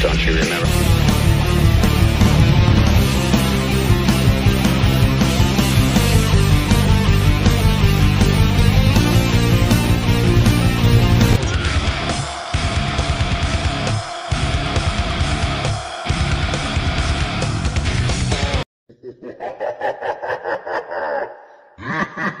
don't you remember? Ha, ha,